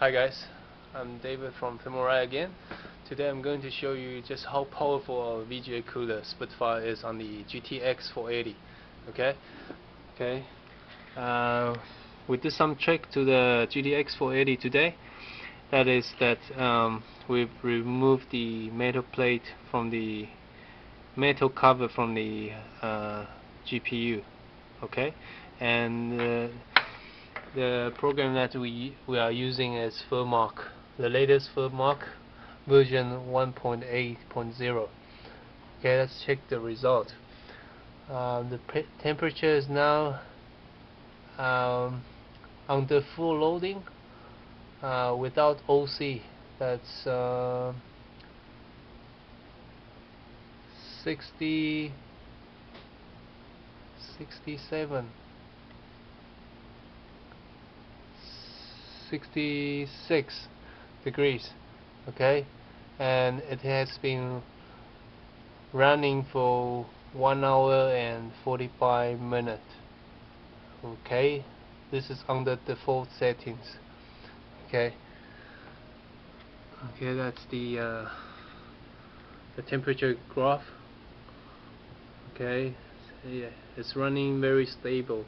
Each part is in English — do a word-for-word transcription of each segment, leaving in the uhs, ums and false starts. Hi guys, I'm David from Thermorei again. Today I'm going to show you just how powerful our V G A cooler Spitfire is on the G T X four eighty. Okay, okay. Uh, we did some trick to the G T X four eighty today. That is that um, we've removed the metal plate from the metal cover from the uh, G P U. Okay, and uh, the program that we we are using is Furmark, the latest Furmark version one point eight point zero. Okay, let's check the result. Uh, the temperature is now um, under full loading uh, without O C. That's uh, sixty, sixty-seven, sixty-six degrees, okay, and it has been running for one hour and forty-five minutes. Okay, this is under default settings. Okay, okay, that's the uh, the temperature graph. Okay, so yeah, it's running very stable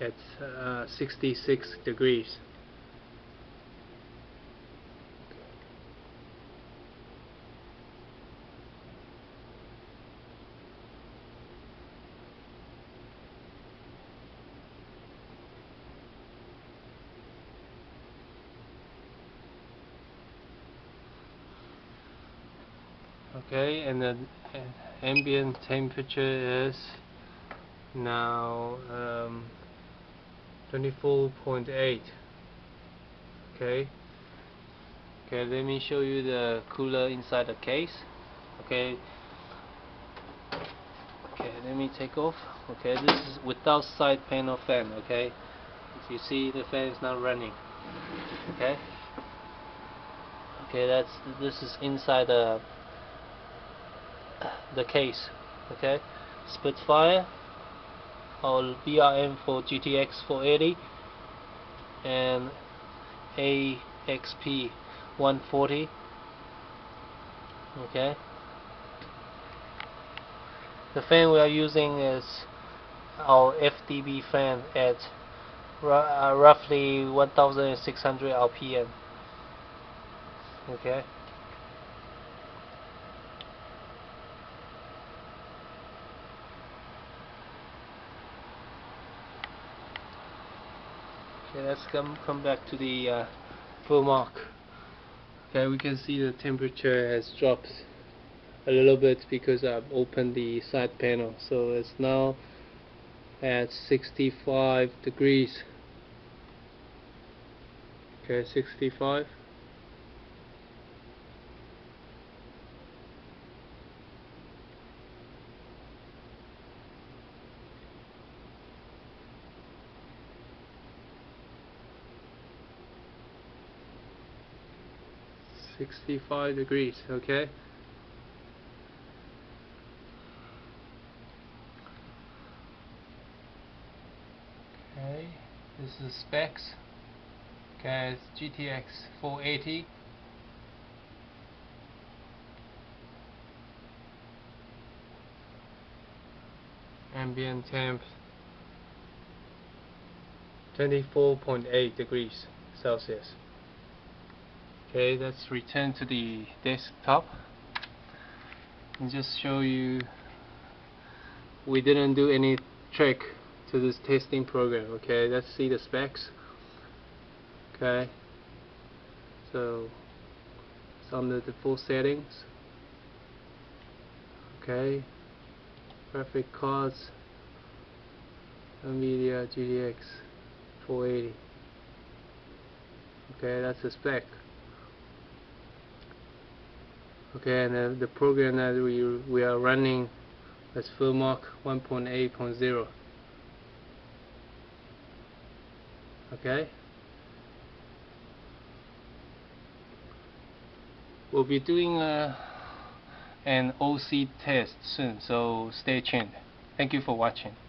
at uh, sixty-six degrees. Okay, and the ambient temperature is now um, twenty-four point eight. Okay, okay, let me show you the cooler inside the case. Okay, okay, let me take off. Okay, this is without side panel fan. Okay, if you see, the fan is not running. Okay, okay, that's this is inside the the case. Okay, Spitfire, our V R M for G T X four eighty and A X P one forty. Okay, the fan we are using is our F D B fan at uh, roughly one thousand six hundred R P M. Okay, Okay, let's come come back to the uh, Furmark. Okay, we can see the temperature has dropped a little bit because I've opened the side panel, so it's now at sixty-five degrees. Okay, sixty-five. sixty-five degrees. Okay, okay, this is specs. Okay, it's G T X four eighty. Ambient temp twenty-four point eight degrees Celsius. Okay, let's return to the desktop and just show you we didn't do any trick to this testing program. Okay, let's see the specs. Okay, so it's under the default settings. Okay, graphic cards, NVIDIA G T X four eighty. Okay, that's the spec. Okay, and uh, the program that we we are running is Furmark one point eight point zero. Okay, we'll be doing uh, an O C test soon, so stay tuned. Thank you for watching.